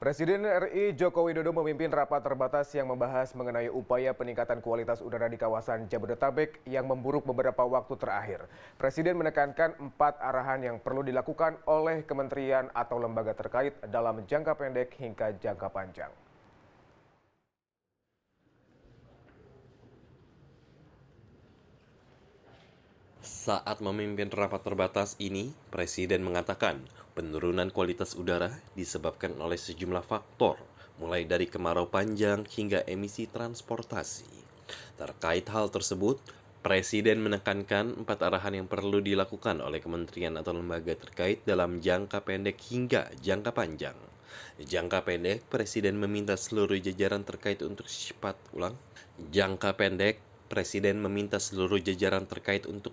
Presiden RI Joko Widodo memimpin rapat terbatas yang membahas mengenai upaya peningkatan kualitas udara di kawasan Jabodetabek yang memburuk beberapa waktu terakhir. Presiden menekankan 4 arahan yang perlu dilakukan oleh kementerian atau lembaga terkait dalam jangka pendek hingga jangka panjang. Saat memimpin rapat terbatas ini, Presiden mengatakan penurunan kualitas udara disebabkan oleh sejumlah faktor, mulai dari kemarau panjang hingga emisi transportasi. Terkait hal tersebut, Presiden menekankan 4 arahan yang perlu dilakukan oleh kementerian atau lembaga terkait dalam jangka pendek hingga jangka panjang. Jangka pendek, Presiden meminta seluruh jajaran terkait untuk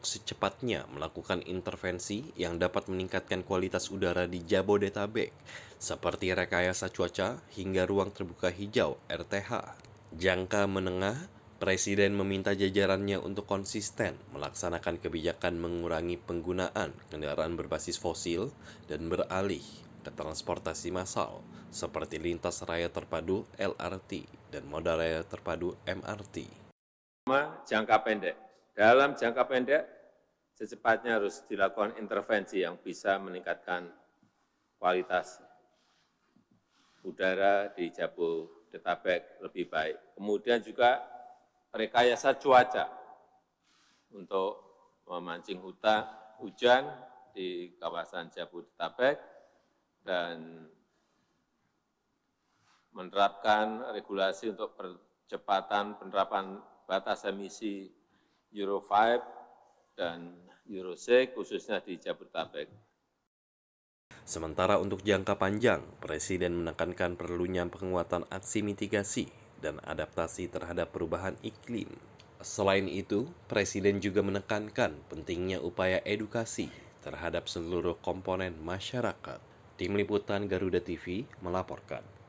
secepatnya melakukan intervensi yang dapat meningkatkan kualitas udara di Jabodetabek, seperti rekayasa cuaca hingga ruang terbuka hijau (RTH). Jangka menengah, Presiden meminta jajarannya untuk konsisten melaksanakan kebijakan mengurangi penggunaan kendaraan berbasis fosil dan beralih ke transportasi massal seperti lintas raya terpadu (LRT) dan moda raya terpadu (MRT). Jangka pendek. Dalam jangka pendek, secepatnya harus dilakukan intervensi yang bisa meningkatkan kualitas udara di Jabodetabek lebih baik. Kemudian juga rekayasa cuaca untuk memancing hujan di kawasan Jabodetabek dan menerapkan regulasi untuk percepatan penerapan batas emisi Euro 5 dan Euro 6 khususnya di Jabodetabek. Sementara untuk jangka panjang, Presiden menekankan perlunya penguatan aksi mitigasi dan adaptasi terhadap perubahan iklim. Selain itu, Presiden juga menekankan pentingnya upaya edukasi terhadap seluruh komponen masyarakat. Tim Liputan Garuda TV melaporkan.